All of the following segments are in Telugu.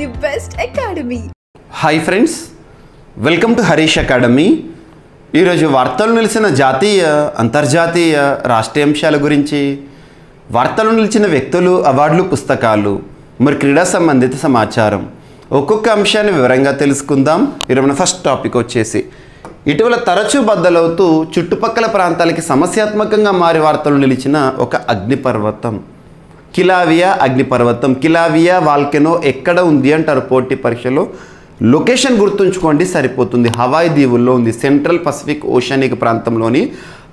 the best academy. Hi friends, welcome to Harish Academy. ఈరోజు వార్తలు నిలిచిన జాతీయ అంతర్జాతీయ రాష్ట్రీయ అంశాల గురించి వార్తలు నిలిచిన వ్యక్తులు అవార్డులు పుస్తకాలు మరి క్రీడా సంబంధిత సమాచారం ఒక్కొక్క అంశాన్ని వివరంగా తెలుసుకుందాం. ఈరోజు ఫస్ట్ టాపిక్ వచ్చేసి ఇటీవల తరచూ బద్దలవుతూ చుట్టుపక్కల ప్రాంతాలకి సమస్యాత్మకంగా మారి వార్తలు నిలిచిన ఒక అగ్నిపర్వతం కిలావియా అగ్నిపర్వతం. కిలావియా వాల్కెనో ఎక్కడ ఉంది అంటారు పోటీ పరీక్షలో. లొకేషన్ గుర్తుంచుకోండి సరిపోతుంది. హవాయి దీవుల్లో ఉంది. సెంట్రల్ పసిఫిక్ ఓషనిక్ ప్రాంతంలోని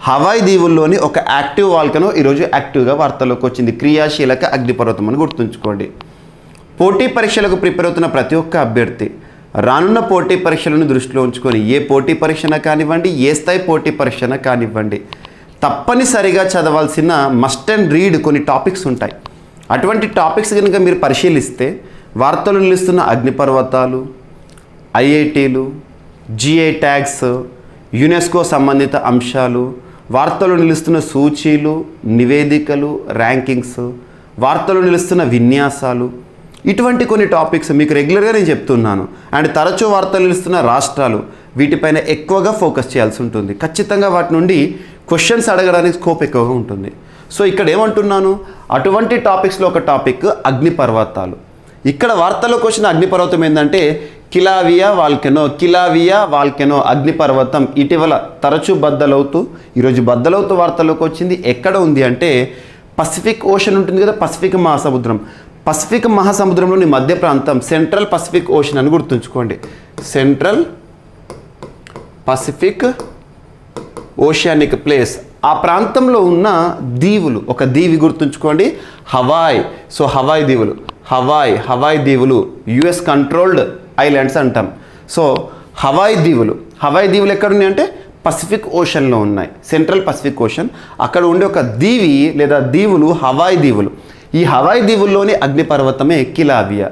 హవాయి దీవుల్లోని ఒక యాక్టివ్ వాల్కనో ఈరోజు యాక్టివ్గా వార్తల్లోకి వచ్చింది. క్రియాశీలక అగ్నిపర్వతం అని గుర్తుంచుకోండి. పోటీ పరీక్షలకు ప్రిపేర్ అవుతున్న ప్రతి ఒక్క అభ్యర్థి రానున్న పోటీ పరీక్షలను దృష్టిలో ఉంచుకొని ఏ పోటీ పరీక్షన కానివ్వండి ఏ స్థాయి పోటీ పరీక్షన కానివ్వండి తప్పనిసరిగా చదవాల్సిన మస్ట్ అండ్ రీడ్ కొన్ని టాపిక్స్ ఉంటాయి. అటువంటి టాపిక్స్ కనుక మీరు పరిశీలిస్తే వార్తలు నిలుస్తున్న అగ్నిపర్వతాలు ఐఐటీలు జిఐ ట్యాగ్స్ యునెస్కో సంబంధిత అంశాలు వార్తలు నిలుస్తున్న సూచీలు నివేదికలు ర్యాంకింగ్స్ వార్తలు నిలుస్తున్న విన్యాసాలు ఇటువంటి కొన్ని టాపిక్స్ మీకు రెగ్యులర్గా నేను చెప్తున్నాను. అండ్ తరచూ వార్తలు నిలుస్తున్న రాష్ట్రాలు వీటిపైన ఎక్కువగా ఫోకస్ చేయాల్సి ఉంటుంది. ఖచ్చితంగా వాటి నుండి క్వశ్చన్స్ అడగడానికి స్కోప్ ఎక్కువగా ఉంటుంది. సో ఇక్కడ ఏమంటున్నాను అటువంటి టాపిక్స్లో ఒక టాపిక్ అగ్నిపర్వతాలు. ఇక్కడ వార్తల్లోకి వచ్చిన అగ్నిపర్వతం ఏంటంటే కిలావియా వాల్కెనో. కిలావియా వాల్కెనో అగ్నిపర్వతం ఇటీవల తరచూ బద్దలవుతూ ఈరోజు బద్దలవుతూ వార్తల్లోకి వచ్చింది. ఎక్కడ ఉంది అంటే పసిఫిక్ ఓషన్ ఉంటుంది కదా పసిఫిక్ మహాసముద్రం. పసిఫిక్ మహాసముద్రంలోని మధ్య ప్రాంతం సెంట్రల్ పసిఫిక్ ఓషన్ అని గుర్తుంచుకోండి. సెంట్రల్ పసిఫిక్ ఓషనిక్ ప్లేస్ ఆ ప్రాంతంలో ఉన్న దీవులు ఒక దీవి గుర్తుంచుకోండి హవాయ్. సో హవాయ్ దీవులు హవాయ్ దీవులు యుఎస్ కంట్రోల్డ్ ఐలాండ్స్ అంటాం. సో హవాయ్ దీవులు ఎక్కడ ఉన్నాయంటే పసిఫిక్ ఓషన్లో ఉన్నాయి. సెంట్రల్ పసిఫిక్ ఓషన్ అక్కడ ఉండే ఒక దీవి లేదా దీవులు హవాయ్ దీవులు. ఈ హవాయ్ దీవుల్లోని అగ్నిపర్వతమే కిలావియా.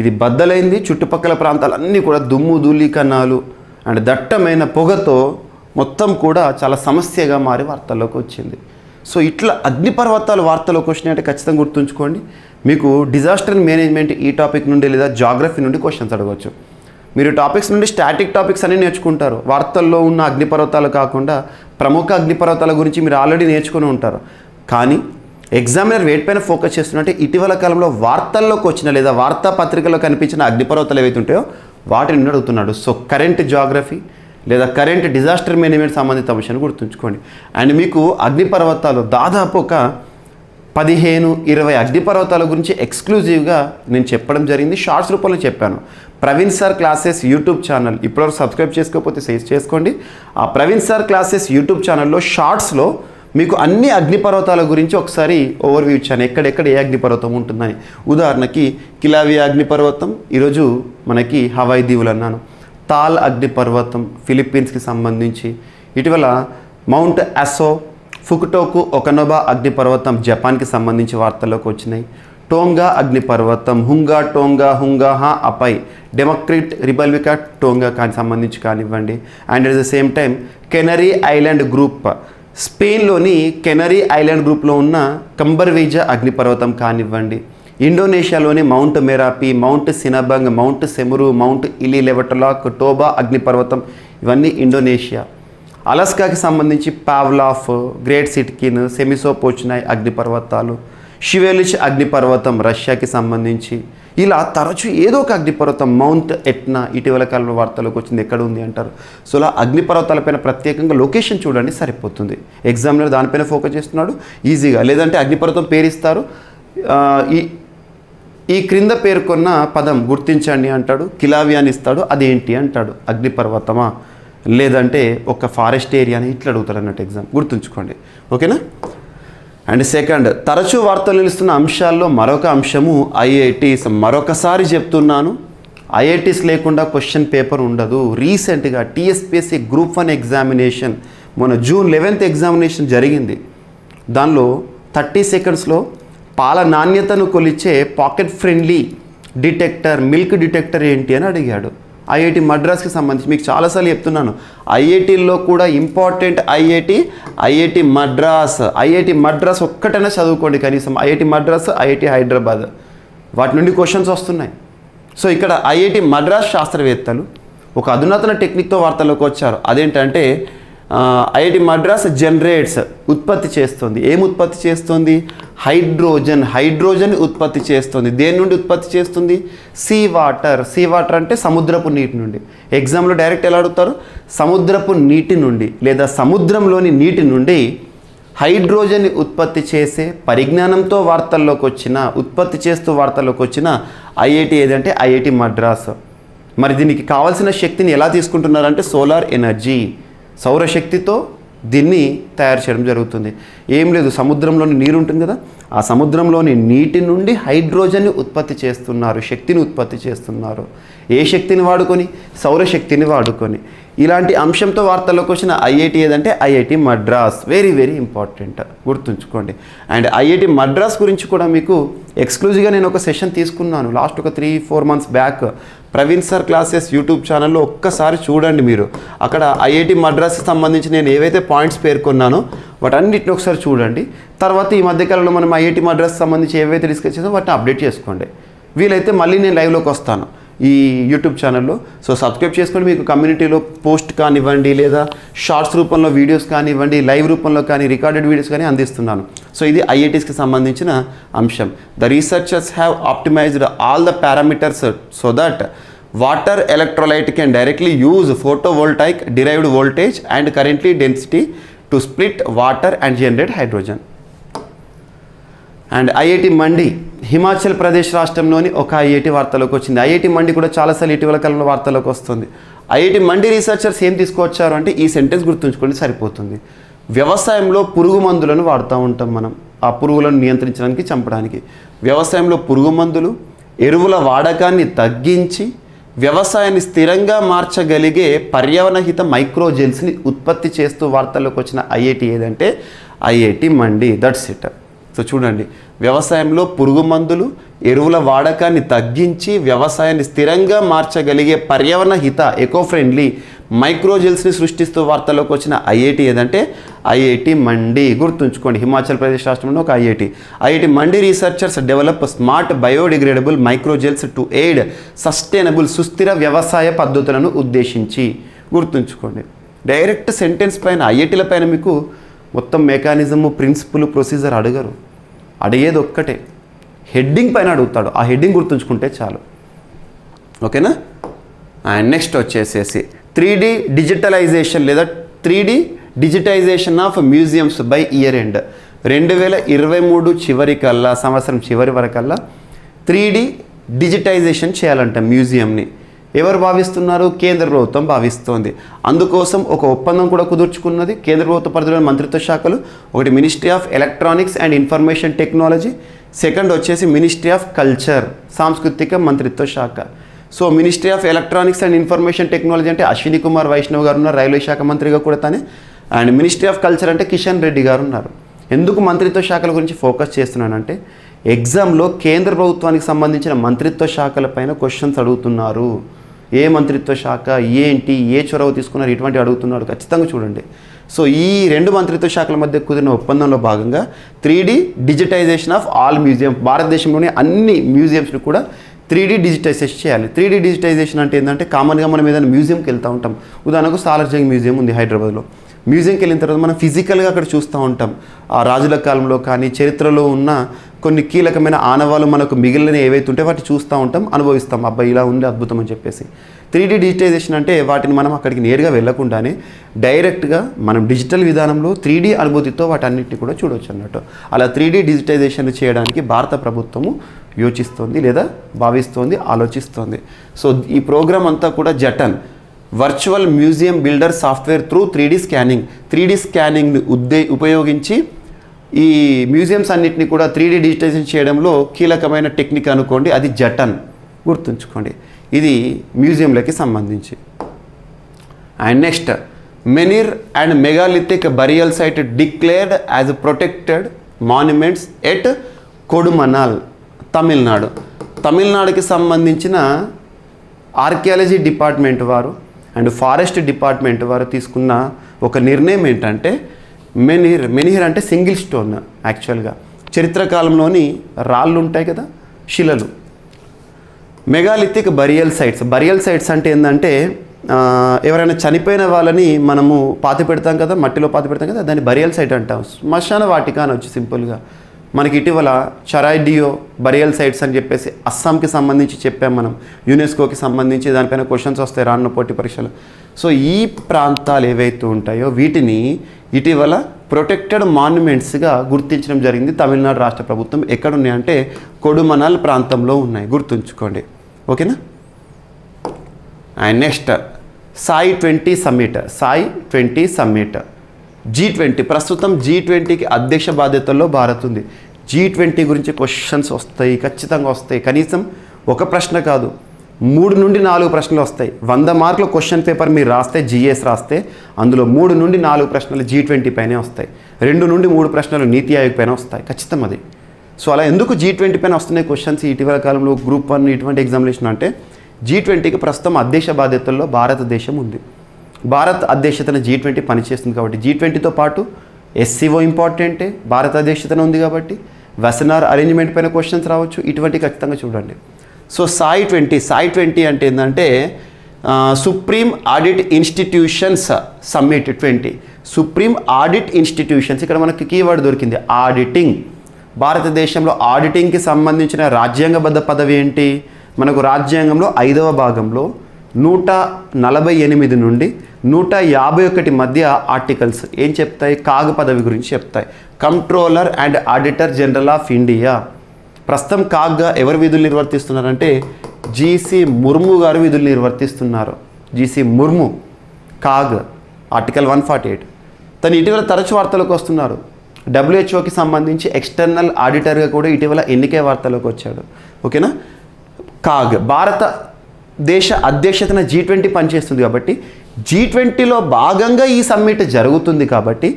ఇది బద్దలైంది. చుట్టుపక్కల ప్రాంతాలన్నీ కూడా దుమ్ము ధూళికణాలు అండ్ దట్టమైన పొగతో మొత్తం కూడా చాలా సమస్యగా మారి వార్తల్లోకి వచ్చింది. సో ఇట్లా అగ్నిపర్వతాలు వార్తల్లోకి వచ్చినాయంటే ఖచ్చితంగా గుర్తుంచుకోండి. మీకు డిజాస్టర్ మేనేజ్మెంట్ ఈ టాపిక్ నుండి లేదా జాగ్రఫీ నుండి క్వశ్చన్స్ అడగవచ్చు. మీరు టాపిక్స్ నుండి స్టాటిక్ టాపిక్స్ అన్నీ నేర్చుకుంటారు. వార్తల్లో ఉన్న అగ్నిపర్వతాలు కాకుండా ప్రముఖ అగ్నిపర్వతాల గురించి మీరు ఆల్రెడీ నేర్చుకుని ఉంటారు. కానీ ఎగ్జామినర్ వేటిపైన ఫోకస్ చేస్తున్నట్టే ఇటీవల కాలంలో వార్తల్లోకి వచ్చిన లేదా వార్తాపత్రికల్లో కనిపించిన అగ్నిపర్వతాలు ఏవైతే ఉంటాయో వాటిని నుండి అడుగుతున్నాడు. సో కరెంట్ జాగ్రఫీ లేదా కరెంట్ డిజాస్టర్ మేనేజ్మెంట్ సంబంధిత అంశాన్ని గుర్తుంచుకోండి. అండ్ మీకు అగ్నిపర్వతాలు దాదాపు ఒక 15-20 అగ్నిపర్వతాల గురించి ఎక్స్క్లూజివ్గా నేను చెప్పడం జరిగింది. షార్ట్స్ రూపంలో చెప్పాను. Praveen sir classes YouTube channel ఇప్పటివరకు సబ్స్క్రైబ్ చేసుకోకపోతే చేసుకోండి. ఆ ప్రవీణ్ సార్ క్లాసెస్ యూట్యూబ్ ఛానల్లో షార్ట్స్లో మీకు అన్ని అగ్నిపర్వతాల గురించి ఒకసారి ఓవర్వ్యూ ఇచ్చాను. ఎక్కడెక్కడ ఏ అగ్నిపర్వతం ఉంటుందని. ఉదాహరణకి కిలావియా అగ్నిపర్వతం, ఈరోజు మనకి హవాయి దీవులు అన్నాను, తాల్ అగ్నిపర్వతం ఫిలిప్పీన్స్కి సంబంధించి, ఇటీవల మౌంట్ అసో ఫుకుటోకు ఒకనోబా అగ్నిపర్వతం జపాన్కి సంబంధించి వార్తల్లోకి వచ్చినాయి. టోంగా అగ్నిపర్వతం హుంగా అపై డెమోక్రిట్ రిపబ్లికా టోంగాకి సంబంధించి కానివ్వండి. And at the same time Canary island group స్పెయిన్లోని కెనరీ ఐలాండ్ గ్రూప్లో ఉన్న కంబర్వీజా అగ్నిపర్వతం కానివ్వండి, ఇండోనేషియాలోని mount Merapi mount Sinabung mount Semeru mount Ili Lewotolok Toba అగ్నిపర్వతం ఇవన్నీ ఇండోనేషియా. అలాస్కాకి సంబంధించి పావ్లాఫ్ గ్రేట్ సిట్కిన్ సెమిసోపోచ్నాయ్ అగ్నిపర్వతాలు, షివెలిష్ అగ్నిపర్వతం రష్యాకి సంబంధించి ఇలా తరచూ ఏదో ఒక అగ్నిపర్వతం మౌంట్ ఎట్నా ఇటీవల కాలంలో వార్తల్లోకి వచ్చింది. ఎక్కడ ఉంది అంటారు. సో ఇలా అగ్నిపర్వతాలపైన ప్రత్యేకంగా లొకేషన్ చూడండి సరిపోతుంది. ఎగ్జామ్లో దానిపైన ఫోకస్ చేస్తున్నాడు ఈజీగా. లేదంటే అగ్నిపర్వతం పేరిస్తారు ఈ క్రింద పేర్కొన్న పదం గుర్తించండి అంటాడు. కిలావియాని ఇస్తాడు అదేంటి అంటాడు అగ్నిపర్వతమా లేదంటే ఒక ఫారెస్ట్ ఏరియాని ఇట్లా అడుగుతాడు అన్నట్టు ఎగ్జామ్ గుర్తుంచుకోండి. ఓకేనా. అండ్ సెకండ్ తరచూ వార్తలు నిలుస్తున్న అంశాల్లో మరొక అంశము ఐఐటీస్. మరొకసారి చెప్తున్నాను ఐఐటీస్ లేకుండా క్వశ్చన్ పేపర్ ఉండదు. రీసెంట్గా టీఎస్పీఎస్సీ గ్రూప్ 1 ఎగ్జామినేషన్ మన జూన్ 11 ఎగ్జామినేషన్ జరిగింది. దానిలో 30 సెకండ్స్లో పాల నాణ్యతను కొలిచే pocket friendly detector milk detector ఏంటి అని అడిగాడు. ఐఐటి మద్రాస్కి సంబంధించి మీకు చాలాసార్లు చెప్తున్నాను ఐఐటీల్లో కూడా important IIT Madras. IIT Madras ఒక్కటైనా చదువుకోండి కనీసం. ఐఐటి మద్రాస్ ఐఐటి హైదరాబాద్ వాటి నుండి క్వశ్చన్స్ వస్తున్నాయి. సో ఇక్కడ ఐఐటి మద్రాస్ శాస్త్రవేత్తలు ఒక అధునాతన టెక్నిక్తో వార్తలోకి వచ్చారు. అదేంటంటే ఐఐటి మద్రాస్ జనరేట్స్ ఉత్పత్తి చేస్తుంది. ఏం ఉత్పత్తి చేస్తుంది? హైడ్రోజన్. హైడ్రోజన్ ఉత్పత్తి చేస్తుంది. దేని నుండి ఉత్పత్తి చేస్తుంది? Sea water. సీ వాటర్ అంటే సముద్రపు నీటి నుండి. ఎగ్జామ్లో డైరెక్ట్ ఎలా అడుగుతారు? సముద్రపు నీటి నుండి లేదా సముద్రంలోని నీటి నుండి హైడ్రోజన్ ఉత్పత్తి చేసే పరిజ్ఞానంతో వార్తల్లోకి వచ్చిన, ఉత్పత్తి చేస్తూ వార్తల్లోకి వచ్చిన ఐఐటి ఏదంటే ఐఐటి మద్రాస్. మరి దీనికి కావాల్సిన శక్తిని ఎలా తీసుకుంటున్నారంటే సోలార్ ఎనర్జీ, సౌరశక్తితో దీన్ని తయారు చేయడం జరుగుతుంది. ఏం లేదు, సముద్రంలోని నీరు ఉంటుంది కదా, ఆ సముద్రంలోని నీటి నుండి హైడ్రోజన్ని ఉత్పత్తి చేస్తున్నారు, శక్తిని ఉత్పత్తి చేస్తున్నారు. ఏ శక్తిని వాడుకొని? సౌరశక్తిని వాడుకొని. ఇలాంటి అంశంతో వార్తల్లోకి వచ్చిన ఐఐటి ఏదంటే IIT Madras. Very very important, గుర్తుంచుకోండి. అండ్ ఐఐటి మద్రాస్ గురించి కూడా మీకు ఎక్స్క్లూజివ్గా నేను ఒక సెషన్ తీసుకున్నాను లాస్ట్ ఒక 3-4 months back. Praveen sir classes YouTube ఛానల్లో ఒక్కసారి చూడండి మీరు. అక్కడ ఐఐటి మద్రాస్కి సంబంధించి నేను ఏవైతే పాయింట్స్ పేర్కొన్నానో వాటన్నిటిని ఒకసారి చూడండి. తర్వాత ఈ మధ్యకాలంలో మనం ఐఐటి మద్రాస్కి సంబంధించి ఏవైతే డిస్కస్ చేసామో వాటిని అప్డేట్ చేసుకోండి. వీలైతే మళ్ళీ నేను లైవ్లోకి వస్తాను ఈ యూట్యూబ్ ఛానల్లో. సో సబ్స్క్రైబ్ చేసుకొని మీకు కమ్యూనిటీలో పోస్ట్ కానివ్వండి, లేదా షార్ట్స్ రూపంలో వీడియోస్ కానివ్వండి, లైవ్ రూపంలో కానీ, రికార్డెడ్ వీడియోస్ కానీ అందిస్తున్నాను. సో ఇది ఐఐటీస్కి సంబంధించిన అంశం. The researchers have optimised all the parameters so that water electrolyte can directly use photovoltaic derived voltage and currently density to split water and generate hydrogen. And IIT Mandi, Himachal Pradesh రాష్ట్రంలోని ఒక ఐఐటి వార్తలోకి వచ్చింది. ఐఐటి మండి కూడా చాలాసార్లు ఇటీవల కాలంలో వార్తలోకి వస్తుంది. ఐఐటి మండి రీసెర్చర్స్ ఏం తీసుకువచ్చారు అంటే, ఈ సెంటెన్స్ గుర్తుంచుకోండి సరిపోతుంది. వ్యవసాయంలో పురుగు మందులను వాడుతూ ఉంటాం మనం, ఆ పురుగులను నియంత్రించడానికి, చంపడానికి. వ్యవసాయంలో పురుగు మందులు, ఎరువుల వాడకాన్ని తగ్గించి వ్యవసాయాన్ని స్థిరంగా మార్చగలిగే పర్యావరణహిత మైక్రోజెల్స్ని ఉత్పత్తి చేస్తూ వార్తల్లోకి వచ్చిన ఐఐటి ఏదంటే IIT Mandi. That's it. So చూడండి, వ్యవసాయంలో పురుగు మందులు, ఎరువుల వాడకాన్ని తగ్గించి వ్యవసాయాన్ని స్థిరంగా మార్చగలిగే పర్యావరణహిత ఎకో ఫ్రెండ్లీ మైక్రోజెల్స్ని సృష్టిస్తూ వార్తల్లోకి వచ్చిన ఐఐటి ఏదంటే ఐఐటి మండి. గుర్తుంచుకోండి, హిమాచల్ ప్రదేశ్ రాష్ట్రంలో ఒక IIT. IIT Mandi researchers develop smart biodegradable microgels to aid sustainable, సుస్థిర వ్యవసాయ పద్ధతులను ఉద్దేశించి. గుర్తుంచుకోండి, డైరెక్ట్ సెంటెన్స్ పైన, ఐఐటీల పైన మీకు మొత్తం మెకానిజము, ప్రిన్సిపుల్, ప్రొసీజర్ అడగరు. అడిగేది ఒక్కటే, హెడ్డింగ్ పైన అడుగుతాడు. ఆ హెడ్డింగ్ గుర్తుంచుకుంటే చాలు, ఓకేనా? అండ్ నెక్స్ట్ వచ్చేసేసి 3D డిజిటలైజేషన్ లేదా 3D digitisation of museums by year end. 2023 చివరికల్లా, సంవత్సరం చివరి వరకల్లా 3D డిజిటైజేషన్ చేయాలంట మ్యూజియంని. ఎవరు భావిస్తున్నారు? కేంద్ర ప్రభుత్వం భావిస్తోంది. అందుకోసం ఒక ఒప్పందం కూడా కుదుర్చుకున్నది కేంద్ర ప్రభుత్వ పరిధిలోని మంత్రిత్వ శాఖలు. ఒకటి ministry of electronics and information technology, second వచ్చేసి మినిస్ట్రీ ఆఫ్ కల్చర్, సాంస్కృతిక మంత్రిత్వ శాఖ. So ministry of electronics and information technology అంటే అశ్విని కుమార్ వైష్ణవ్ గారు ఉన్నారు, రైల్వే శాఖ మంత్రిగా కూడా తనే. అండ్ మినిస్ట్రీ ఆఫ్ కల్చర్ అంటే కిషన్ రెడ్డి గారు ఉన్నారు. ఎందుకు మంత్రిత్వ శాఖల గురించి ఫోకస్ చేస్తున్నానంటే, ఎగ్జామ్లో కేంద్ర ప్రభుత్వానికి సంబంధించిన మంత్రిత్వ శాఖల పైన క్వశ్చన్స్ అడుగుతున్నారు. ఏ మంత్రిత్వ శాఖ, ఏంటి, ఏ చొరవ తీసుకున్నారు, ఇటువంటి అడుగుతున్నారు, ఖచ్చితంగా చూడండి. సో ఈ 2 మంత్రిత్వ శాఖల మధ్య కుదిరిన ఒప్పందంలో భాగంగా 3D digitisation of all museum, భారతదేశంలోని అన్ని మ్యూజియంస్ని కూడా 3D డిజిటైజేషన్ చేయాలి. 3D డిజిటైజేషన్ అంటే ఏంటంటే, కామన్గా మనం ఏదైనా మ్యూజియంకి వెళ్తూ ఉంటాం. ఉదాహరణకు సాలార్ జంగ్ మ్యూజియం ఉంది హైదరాబాద్లో. మ్యూజియంకి వెళ్ళిన తర్వాత మనం ఫిజికల్గా అక్కడ చూస్తూ ఉంటాం. ఆ రాజుల కాలంలో కానీ, చరిత్రలో ఉన్న కొన్ని కీలకమైన ఆనవాలు మనకు మిగిలిన ఏవైతే ఉంటే వాటిని చూస్తూ ఉంటాం, అనుభవిస్తాం, అబ్బాయి ఇలా ఉంది అద్భుతం అని చెప్పేసి. 3D డిజిటైజేషన్ అంటే వాటిని మనం అక్కడికి నేరుగా వెళ్లకుండానే డైరెక్ట్గా మనం డిజిటల్ విధానంలో 3D అనుభూతితో వాటన్నిటిని కూడా చూడవచ్చు అన్నట్టు. అలా 3D డిజిటైజేషన్ చేయడానికి భారత ప్రభుత్వము యోచిస్తోంది లేదా భావిస్తోంది, ఆలోచిస్తోంది. సో ఈ ప్రోగ్రామ్ అంతా కూడా Jatan virtual museum builder software through 3D scanning, 3D స్కానింగ్ని ఉపయోగించి ఈ మ్యూజియంస్ అన్నింటినీ కూడా 3D డిజిటైజేషన్ చేయడంలో కీలకమైన టెక్నిక్ అనుకోండి, అది జటన్, గుర్తుంచుకోండి. ఇది మ్యూజియంలకి సంబంధించి. And next, menhir and megalithic burial site declared as protected monuments at Kodumanal, Tamil Nadu. తమిళనాడుకి సంబంధించిన ఆర్కియాలజీ డిపార్ట్మెంట్ వారు అండ్ ఫారెస్ట్ డిపార్ట్మెంట్ వారు తీసుకున్న ఒక నిర్ణయం ఏంటంటే, మెనిహిర్ అంటే సింగిల్ స్టోన్. యాక్చువల్గా చరిత్రకాలంలోని రాళ్ళు ఉంటాయి కదా, శిలలు, మెగాలిథిక్ బరియల్ సైట్స్ అంటే ఏందంటే ఎవరైనా చనిపోయిన వాళ్ళని మనము పాతి పెడతాం కదా, మట్టిలో పాతి పెడతాం కదా, దాన్ని బరియల్ సైట్ అంటాం. శ్మశాన వాటిక అని వచ్చి సింపుల్గా మనకి ఇటీవల చరాయిడియో బరియల్ సైట్స్ అని చెప్పేసి అస్సాంకి సంబంధించి చెప్పాం మనం, యునెస్కోకి సంబంధించి దానిపైన క్వశ్చన్స్ వస్తాయి రానున్న పోటీ పరీక్షలు. సో ఈ ప్రాంతాలు ఏవైతే ఉంటాయో వీటిని ఇటీవల ప్రొటెక్టెడ్ మాన్యుమెంట్స్గా గుర్తించడం జరిగింది తమిళనాడు రాష్ట్ర ప్రభుత్వం. ఎక్కడ ఉన్నాయంటే కొడుమనాల్ ప్రాంతంలో ఉన్నాయి, గుర్తుంచుకోండి ఓకేనా. And next SAI 20 summit G20. ప్రస్తుతం G20కి అధ్యక్ష బాధ్యతల్లో భారత్ ఉంది. G20 గురించి క్వశ్చన్స్ వస్తాయి, ఖచ్చితంగా వస్తాయి. కనీసం ఒక ప్రశ్న కాదు 3 నుండి 4 ప్రశ్నలు వస్తాయి. 100 మార్కుల క్వశ్చన్ పేపర్ మీరు రాస్తే, జిఎస్ రాస్తే అందులో 3 నుండి 4 ప్రశ్నలు G20 పైనే వస్తాయి, 2 నుండి 3 ప్రశ్నలు నీతి ఆయోగ్ పైన వస్తాయి ఖచ్చితం అది. సో అలా ఎందుకు G20 పైన వస్తున్నాయి క్వశ్చన్స్ ఇటీవల కాలంలో గ్రూప్ 1 ఇటువంటి ఎగ్జామినేషన్ అంటే G20కి ప్రస్తుతం అధ్యక్ష బాధ్యతల్లో భారతదేశం ఉంది. భారత్ అధ్యక్షతన G20 పనిచేస్తుంది కాబట్టి G20తో పాటు SCO ఇంపార్టెంటే, భారత అధ్యక్షతన ఉంది కాబట్టి వెసనార్ అరేంజ్మెంట్ పైన క్వశ్చన్స్ రావచ్చు, ఇటువంటి ఖచ్చితంగా చూడండి. సో సాయి 20 అంటే ఏంటంటే supreme audit institutions summit 20. Supreme audit institutions, ఇక్కడ మనకి కీవర్డ్ దొరికింది ఆడిటింగ్. భారతదేశంలో ఆడిటింగ్కి సంబంధించిన రాజ్యాంగబద్ధ పదవి ఏంటి? మనకు రాజ్యాంగంలో 5వ భాగంలో 148 నుండి 151 మధ్య ఆర్టికల్స్ ఏం చెప్తాయి? కాగ్ పదవి గురించి చెప్తాయి. Comptroller and auditor general of India, ప్రస్తుతం కాగ్గా ఎవరు విధులు నిర్వర్తిస్తున్నారంటే జీసీ ముర్ము గారు విధులు నిర్వర్తిస్తున్నారు. GC Murmu CAG article 148. తను ఇటీవల తరచు వార్తలకు వస్తున్నారు. WHO కి సంబంధించి ఎక్స్టర్నల్ ఆడిటర్గా కూడా ఇటీవల ఎన్నికే వార్తలకు వచ్చాడు ఓకేనా. కాగ్ భారతదేశ అధ్యక్షతన G20 పనిచేస్తుంది కాబట్టి G20లో భాగంగా ఈ సమ్మిట్ జరుగుతుంది కాబట్టి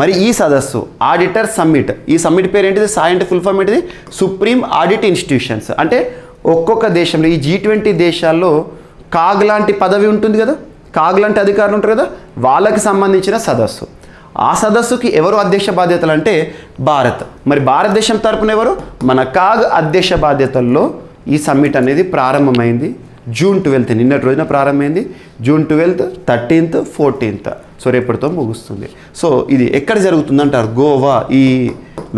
మరి ఈ సదస్సు ఆడిటర్ సమ్మిట్, ఈ సమ్మిట్ పేరు ఏంటిది? సాయి అంటే ఫుల్ ఫామ్ ఏంటిది? Supreme audit institutions. అంటే ఒక్కొక్క దేశంలో ఈ G20 దేశాల్లో కాగ్ లాంటి పదవి ఉంటుంది కదా, కాగ్ లాంటి అధికారులు ఉంటారు కదా, వాళ్ళకి సంబంధించిన సదస్సు. ఆ సదస్సుకి ఎవరు అధ్యక్ష బాధ్యతలు అంటే భారత్. మరి భారతదేశం తరపున ఎవరు? మన కాగ్ అధ్యక్ష బాధ్యతల్లో ఈ సమ్మిట్ అనేది ప్రారంభమైంది June 12th, నిన్నటి రోజున ప్రారంభమైంది. June 12th, 13th, 14th, so రేపటితో ముగుస్తుంది. సో ఇది ఎక్కడ జరుగుతుందంటారు? గోవా. ఈ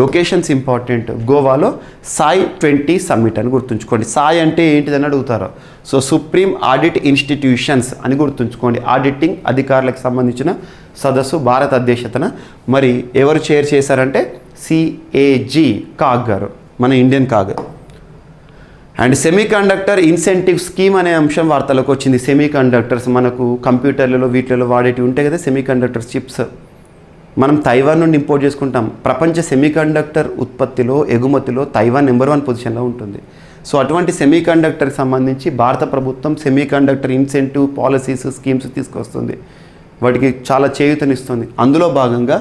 లొకేషన్స్ ఇంపార్టెంట్. గోవాలో సాయి 20 సమ్మిట్ అని గుర్తుంచుకోండి. సాయి అంటే ఏంటిదని అడుగుతారు, సో సుప్రీం ఆడిట్ ఇన్స్టిట్యూషన్స్ అని గుర్తుంచుకోండి. ఆడిటింగ్ అధికారులకు సంబంధించిన సదస్సు భారత అధ్యక్షతన. మరి ఎవరు చైర్ చేశారంటే CAG కాగ్ గారు, మన Indian CAG. And semiconductor incentive scheme అనే అంశం వార్తలకు వచ్చింది. సెమీకండక్టర్స్ మనకు కంప్యూటర్లలో వీటిలలో వాడేటివి ఉంటాయి కదా సెమీకండక్టర్స్, చిప్స్. మనం తైవాన్ నుండి ఇంపోర్ట్ చేసుకుంటాం. ప్రపంచ సెమీకండక్టర్ ఉత్పత్తిలో ఎగుమతిలో తైవాన్ నెంబర్ 1 పొజిషన్లో ఉంటుంది. సో అటువంటి సెమీకండక్టర్కి సంబంధించి భారత ప్రభుత్వం సెమీకండక్టర్ ఇన్సెంటివ్ పాలసీస్ స్కీమ్స్ తీసుకొస్తుంది, వాటికి చాలా చేయూతనిస్తుంది. అందులో భాగంగా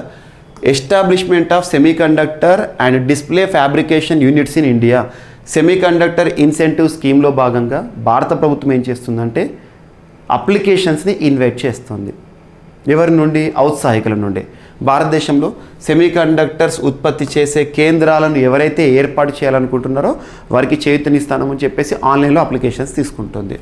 establishment of semiconductor and display fabrication units in India. Semiconductor incentive స్కీమ్లో భాగంగా భారత ప్రభుత్వం ఏం చేస్తుందంటే అప్లికేషన్స్ని ఇన్వైట్ చేస్తుంది. ఎవరి నుండి? ఔత్సాహికుల నుండి. భారతదేశంలో సెమీకండక్టర్స్ ఉత్పత్తి చేసే కేంద్రాలను ఎవరైతే ఏర్పాటు చేయాలనుకుంటున్నారో వారికి చేయూతనిస్తామని చెప్పేసి ఆన్లైన్లో అప్లికేషన్స్ తీసుకుంటుంది.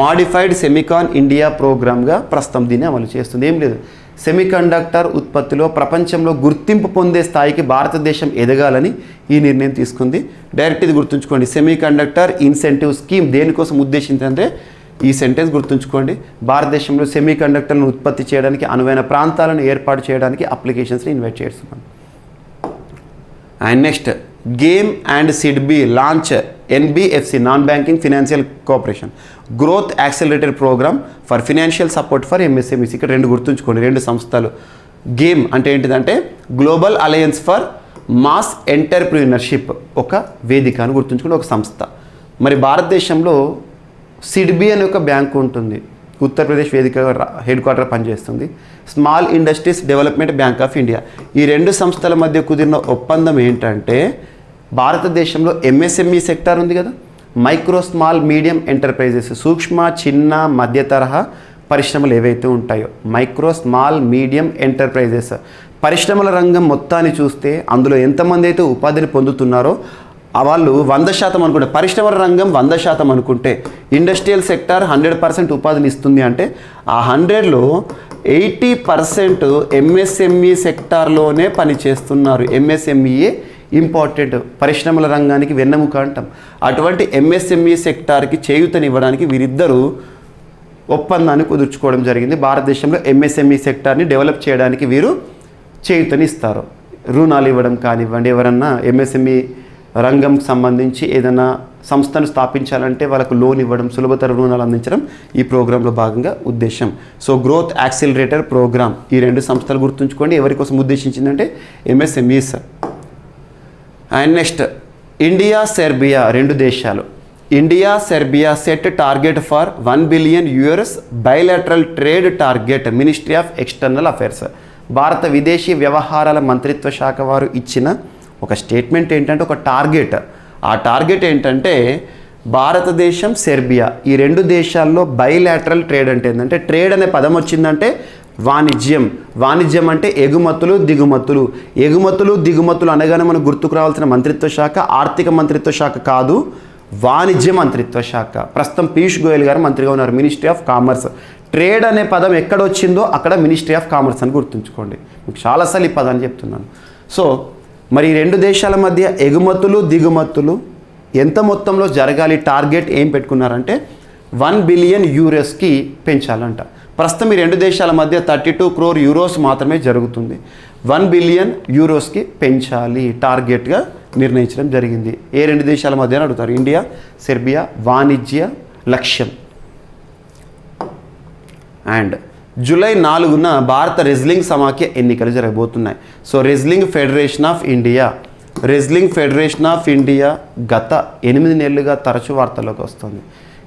మాడిఫైడ్ సెమికాన్ ఇండియా ప్రోగ్రామ్గా ప్రస్తుతం దీన్ని అమలు చేస్తుంది. ఏం లేదు, సెమీకండక్టర్ ఉత్పత్తిలో ప్రపంచంలో గుర్తింపు పొందే స్థాయికి భారతదేశం ఎదగాలని ఈ నిర్ణయం తీసుకుంది. డైరెక్ట్ ఇది గుర్తుంచుకోండి, సెమీకండక్టర్ ఇన్సెంటివ్ స్కీమ్ దేనికోసం ఉద్దేశించిందంటే ఈ సెంటెన్స్ గుర్తుంచుకోండి. భారతదేశంలో సెమీకండక్టర్లను ఉత్పత్తి చేయడానికి అనువైన ప్రాంతాలను ఏర్పాటు చేయడానికి అప్లికేషన్స్ని ఇన్వైట్ చేస్తున్నాం. And next GAME and SIDBI launch NBFC, non banking financial corporation, growth accelerator programme for financial support for MSMEs. ఇక్కడ 2 గుర్తుంచుకోండి, 2 సంస్థలు. గేమ్ అంటే ఏంటిదంటే global alliance for mass entrepreneurship, ఒక వేదిక అని గుర్తుంచుకోండి, ఒక సంస్థ. మరి భారతదేశంలో సిడ్బీ అనే ఒక బ్యాంకు ఉంటుంది, ఉత్తరప్రదేశ్ వేదిక హెడ్ క్వార్టర్ పనిచేస్తుంది. Small industries development bank of India. ఈ 2 సంస్థల మధ్య కుదిరిన ఒప్పందం ఏంటంటే భారతదేశంలో MSME సెక్టార్ ఉంది కదా, మైక్రో స్మాల్ మీడియం ఎంటర్ప్రైజెస్, సూక్ష్మ చిన్న మధ్య తరహా పరిశ్రమలు ఏవైతే ఉంటాయో మైక్రో స్మాల్ మీడియం ఎంటర్ప్రైజెస్, పరిశ్రమల రంగం మొత్తాన్ని చూస్తే అందులో ఎంతమంది అయితే ఉపాధిని పొందుతున్నారో వాళ్ళు 100% అనుకుంటే పరిశ్రమ రంగం 100% అనుకుంటే ఇండస్ట్రియల్ సెక్టార్ 100% ఉపాధిని ఇస్తుంది అంటే ఆ 100 లో 80% MSME సెక్టార్లోనే పని చేస్తున్నారు MSME ఇంపార్టెంట్ పరిశ్రమల రంగానికి వెన్నెముక అంటాం అటువంటి MSME సెక్టార్కి చేయూతనివ్వడానికి వీరిద్దరూ ఒప్పందాన్ని కుదుర్చుకోవడం జరిగింది భారతదేశంలో MSME సెక్టార్ని డెవలప్ చేయడానికి వీరు చేయూతని ఇస్తారు రుణాలు ఇవ్వడం కానివ్వండి ఎవరన్నా MSME రంగం సంబంధించి ఏదైనా సంస్థను స్థాపించాలంటే వాళ్ళకు లోన్ ఇవ్వడం సులభతర రుణాలు అందించడం ఈ ప్రోగ్రాంలో భాగంగా ఉద్దేశం సో గ్రోత్ యాక్సిలరేటర్ ప్రోగ్రామ్ ఈ రెండు సంస్థలు గుర్తుంచుకోండి ఎవరి కోసం ఉద్దేశించిందంటే MSMEs and next India Serbia రెండు దేశాలు India Serbia set target for 1 billion euros bilateral trade target ministry of external affairs భారత విదేశీ వ్యవహారాల మంత్రిత్వ శాఖ వారు ఇచ్చిన ఒక స్టేట్మెంట్ ఏంటంటే ఒక టార్గెట్ ఆ టార్గెట్ ఏంటంటే భారతదేశం సెర్బియా ఈ రెండు దేశాల్లో బైలాటరల్ ట్రేడ్ అంటే ఏంటంటే ట్రేడ్ అనే పదం వచ్చిందంటే వాణిజ్యం వాణిజ్యం అంటే ఎగుమతులు దిగుమతులు ఎగుమతులు దిగుమతులు అనగానే మనకు గుర్తుకు రావాల్సిన మంత్రిత్వ శాఖ ఆర్థిక మంత్రిత్వ శాఖ కాదు వాణిజ్య మంత్రిత్వ శాఖ ప్రస్తుతం పీయూష్ గోయల్ గారు మంత్రిగా ఉన్నారు మినిస్ట్రీ ఆఫ్ కామర్స్ ట్రేడ్ అనే పదం ఎక్కడొచ్చిందో అక్కడ మినిస్ట్రీ ఆఫ్ కామర్స్ అని గుర్తుంచుకోండి మీకు చాలాసార్లు ఈ పదాన్ని చెప్తున్నాను సో మరి రెండు దేశాల మధ్య ఎగుమతులు దిగుమతులు ఎంత మొత్తంలో జరగాలి టార్గెట్ ఏం పెట్టుకున్నారంటే 1 బిలియన్ యూరోస్కి పెంచాలంట ప్రస్తుతం ఈ రెండు దేశాల మధ్య 32 crore euros మాత్రమే జరుగుతుంది 1 బిలియన్ యూరోస్కి పెంచాలి టార్గెట్గా నిర్ణయించడం జరిగింది ఏ రెండు దేశాల మధ్య అడుగుతారు ఇండియా సెర్బియా వాణిజ్య లక్ష్యం అండ్ జూలై 4న భారత రెజ్లింగ్ సమాఖ్య ఎన్నికలు జరగబోతున్నాయి so wrestling federation of India గత 8 నెలలుగా తరచు వార్తల్లోకి వస్తుంది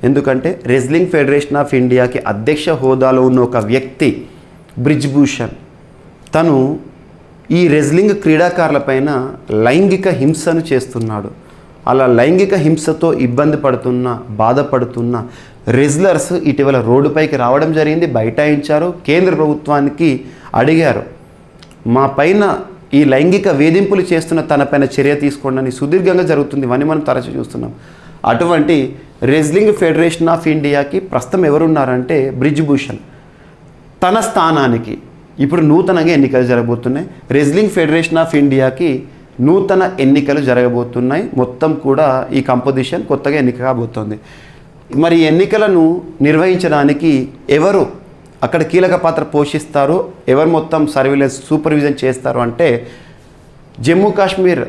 ఎందుకంటే రెజ్లింగ్ ఫెడరేషన్ ఆఫ్ ఇండియాకి అధ్యక్ష హోదాలో ఉన్న ఒక వ్యక్తి బ్రిజ్ భూషణ్ తను ఈ రెజ్లింగ్ క్రీడాకారులపైన లైంగిక హింసను చేస్తున్నాడు అలా లైంగిక హింసతో ఇబ్బంది పడుతున్న బాధపడుతున్న రెజ్లర్స్ ఇటీవల రోడ్డుపైకి రావడం జరిగింది బైఠాయించారు కేంద్ర ప్రభుత్వానికి అడిగారు మా పైన ఈ లైంగిక వేధింపులు చేస్తున్న తనపైన చర్య తీసుకోండి అని సుదీర్ఘంగా జరుగుతుంది ఇవన్నీ మనం తరచూ చూస్తున్నాం అటువంటి రెజ్లింగ్ ఫెడరేషన్ ఆఫ్ ఇండియాకి ప్రస్తుతం ఎవరున్నారంటే బ్రిజ్ భూషణ్ తన స్థానానికి ఇప్పుడు నూతనంగా ఎన్నికలు జరగబోతున్నాయి రెజ్లింగ్ ఫెడరేషన్ ఆఫ్ ఇండియాకి నూతన ఎన్నికలు జరగబోతున్నాయి మొత్తం కూడా ఈ కంపోజిషన్ కొత్తగా ఎన్నిక కాబోతోంది మరి ఎన్నికలను నిర్వహించడానికి ఎవరు అక్కడ కీలక పాత్ర పోషిస్తారు ఎవరు మొత్తం సర్వేలెన్స్ సూపర్విజన్ చేస్తారు అంటే జమ్మూ కాశ్మీర్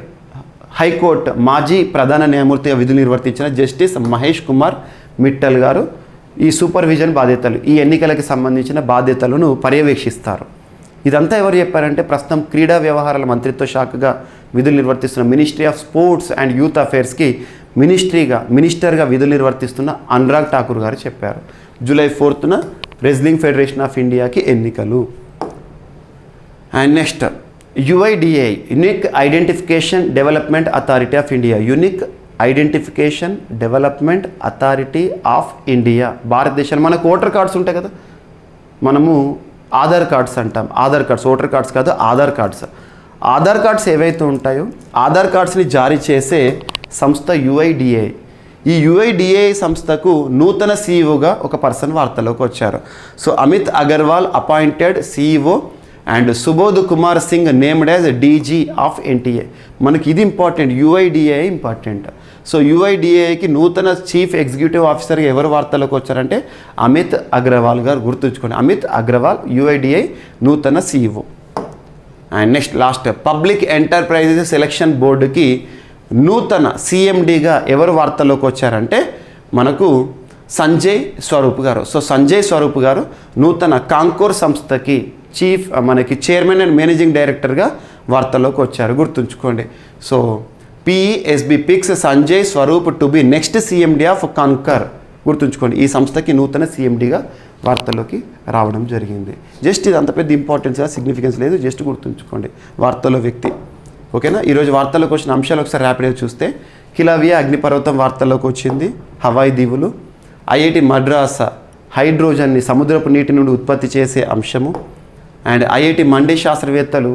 హైకోర్టు మాజీ ప్రధాన న్యాయమూర్తిగా విధులు నిర్వర్తించిన జస్టిస్ మహేష్ కుమార్ మిట్టల్ గారు ఈ సూపర్విజన్ బాధ్యతలు ఈ ఎన్నికలకు సంబంధించిన బాధ్యతలను పర్యవేక్షిస్తారు ఇదంతా ఎవరు చెప్పారంటే ప్రస్తుతం క్రీడా వ్యవహారాల మంత్రిత్వ శాఖగా విధులు నిర్వర్తిస్తున్న ministry of sports and youth అఫైర్స్కి మినిస్టర్గా విధులు నిర్వర్తిస్తున్న అనురాగ్ ఠాకూర్ గారు చెప్పారు జూలై 4న రెజ్లింగ్ ఫెడరేషన్ ఆఫ్ ఇండియాకి ఎన్నికలు and next UIDA unique identification development authority of India unique identification development authority of India భారతదేశంలో మనకు ఓటర్ కార్డ్స్ ఉంటాయి కదా మనము ఆధార్ కార్డ్స్ అంటాం ఆధార్ కార్డ్స్ ఓటర్ కార్డ్స్ కాదు ఆధార్ కార్డ్స్ ఏవైతే ఉంటాయో ఆధార్ కార్డ్స్ని జారీ చేసే సంస్థ యుఐడిఏ ఈ యుఐడిఏ సంస్థకు నూతన సీఈఓగా ఒక పర్సన్ వార్తలోకి వచ్చారు so Amit Agarwal appointed CEO and Subodh Kumar Singh named as DG of NTA మనకి ఇది ఇంపార్టెంట్ యుఐడిఏ ఇంపార్టెంట్ సో యుఐడిఏకి నూతన చీఫ్ ఎగ్జిక్యూటివ్ ఆఫీసర్గా ఎవరు వార్తలోకి వచ్చారంటే అమిత్ అగర్వాల్ గారు గుర్తుంచుకోండి అమిత్ అగర్వాల్ యుఐడిఏ నూతన CEO and next last public enterprises selection బోర్డుకి నూతన సీఎండీగా ఎవరు వార్తలోకి వచ్చారంటే మనకు సంజయ్ స్వరూప్ గారు సో సంజయ్ స్వరూప్ గారు నూతన కాంకోర్ సంస్థకి చైర్మన్ అండ్ మేనేజింగ్ డైరెక్టర్గా వార్తల్లోకి వచ్చారు గుర్తుంచుకోండి so PESB picks Sanjay Swarup to be next CMD of canker గుర్తుంచుకోండి ఈ సంస్థకి నూతన సీఎండీగా వార్తల్లోకి రావడం జరిగింది జస్ట్ ఇది అంత పెద్ద ఇంపార్టెన్స్ సిగ్నిఫికెన్స్ లేదు జస్ట్ గుర్తుంచుకోండి వార్తల్లో వ్యక్తి ఓకేనా ఈరోజు వార్తల్లోకి వచ్చిన అంశాలు ఒకసారి ర్యాపిడ్గా చూస్తే కిలావియా అగ్నిపర్వతం వార్తల్లోకి వచ్చింది హవాయి దీవులు IIT మద్రాస్ హైడ్రోజన్ని సముద్రపు నీటి నుండి ఉత్పత్తి చేసే అంశము అండ్ IIT మండి శాస్త్రవేత్తలు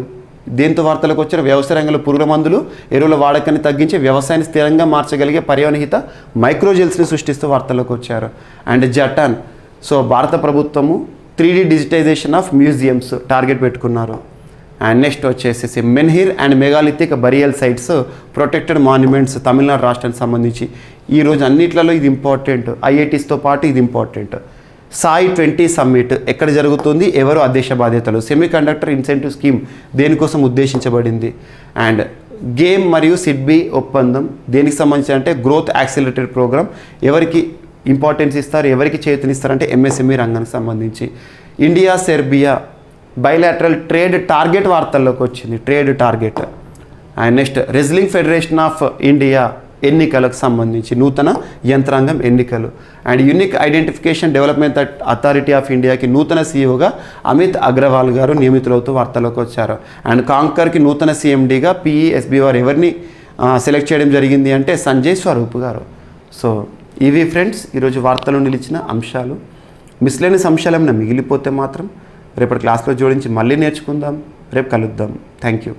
దీంతో వార్తలకు వచ్చారు వ్యవసాయ రంగంలో పురుగుల మందులు ఎరువుల వాడకాన్ని తగ్గించి వ్యవసాయాన్ని స్థిరంగా మార్చగలిగే పర్యావరణహిత మైక్రోజెల్స్ని సృష్టిస్తూ వార్తలకు వచ్చారు. అండ్ జపాన్, సో భారత ప్రభుత్వము 3D digitisation of museums target పెట్టుకున్నారు. అండ్ నెక్స్ట్ వచ్చేసేసి menhir and megalithic burial sites protected monuments Tamil Nadu రాష్ట్రానికి సంబంధించి ఈరోజు అన్నిట్లలో ఇది ఇంపార్టెంట్, ఐఐటీస్తో పాటు ఇది ఇంపార్టెంట్. సాయి 20 సమ్మిట్ ఎక్కడ జరుగుతుంది, ఎవరు అధ్యక్ష బాధ్యతలు, సెమీకండక్టర్ ఇన్సెంటివ్ స్కీమ్ దేనికోసం ఉద్దేశించబడింది, అండ్ గేమ్ మరియు సిడ్బీ ఒప్పందం దేనికి సంబంధించి అంటే గ్రోత్ యాక్సిలరేటర్ ప్రోగ్రామ్ ఎవరికి ఇంపార్టెన్స్ ఇస్తారు, ఎవరికి చేతనిస్తారంటే ఎంఎస్ఎంఈ రంగానికి సంబంధించి. India Serbia bilateral trade target వార్తల్లోకి వచ్చింది, trade target. And next wrestling federation of India ఎన్నికలకు సంబంధించి నూతన యంత్రాంగం ఎన్నికలు. And unique identification development authority of ఇండియాకి నూతన సీఈఓగా అమిత్ అగర్వాల్ గారు నియమితులవుతూ వార్తల్లోకి వచ్చారు. అండ్ కాంకర్కి నూతన సీఎండీగా పిఈఎస్బీ వారు ఎవరిని సెలెక్ట్ చేయడం జరిగింది అంటే సంజయ్ స్వరూప్ గారు. సో ఇవి ఫ్రెండ్స్ ఈరోజు వార్తలు నిలిచిన అంశాలు. మిస్లేనియస్ అంశాలు ఏమైనా మిగిలిపోతే మాత్రం రేపటి క్లాస్లో జోడించి మళ్ళీ నేర్చుకుందాం. రేపు కలుద్దాం. Thank you.